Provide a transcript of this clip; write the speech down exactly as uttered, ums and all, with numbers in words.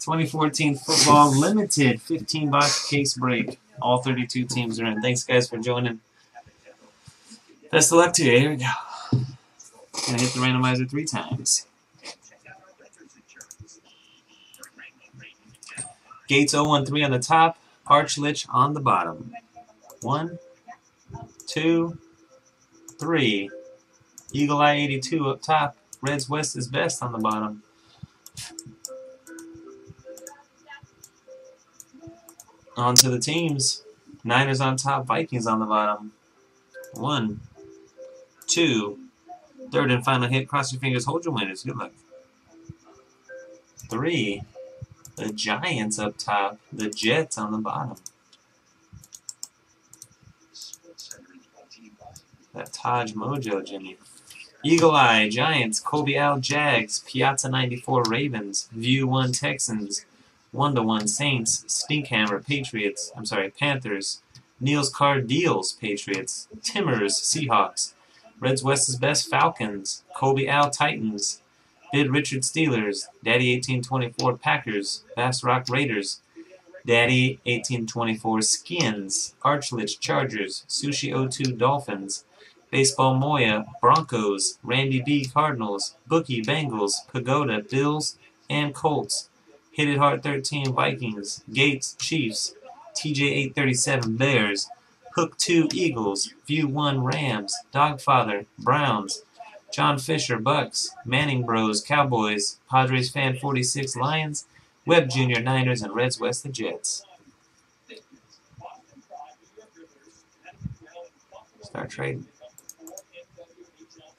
twenty fourteen Football Limited, fifteen box case break. All thirty-two teams are in. Thanks, guys, for joining. Best of luck to you. Here we go. Gonna hit the randomizer three times. Gates oh one three on the top, Parchlich on the bottom. One, two, three. Eagle Eye eighty-two up top. Reds West is best on the bottom. On to the teams. Niners on top, Vikings on the bottom. One, two, third and final hit. Cross your fingers, hold your winners. Good luck. Three, the Giants up top, the Jets on the bottom. That Taj Mojo, Jimmy. Eagle Eye, Giants. Colby Al, Jags. Piazza ninety-four, Ravens. View one, Texans. one to one, Saints. Stinkhammer, Patriots. I'm sorry, Panthers. Neil's Card Deals, Patriots. Timmers, Seahawks. Reds West's Best, Falcons. Colby Al, Titans. Bid Richard, Steelers. Daddy eighteen twenty-four, Packers. Bass Rock, Raiders. Daddy eighteen twenty-four, Skins. Archlich, Chargers. Sushi oh two, Dolphins. Baseball Moya, Broncos. Randy B, Cardinals. Bookie, Bengals. Pagoda, Bills and Colts. Hit It Hard thirteen, Vikings. Gates, Chiefs. T J eight thirty-seven, Bears. Hook two, Eagles. View one, Rams. Dogfather, Browns. John Fisher, Bucks. Manning Bros, Cowboys. Padres Fan forty-six, Lions. Webb Junior, Niners, and Reds West, the Jets. Start trading.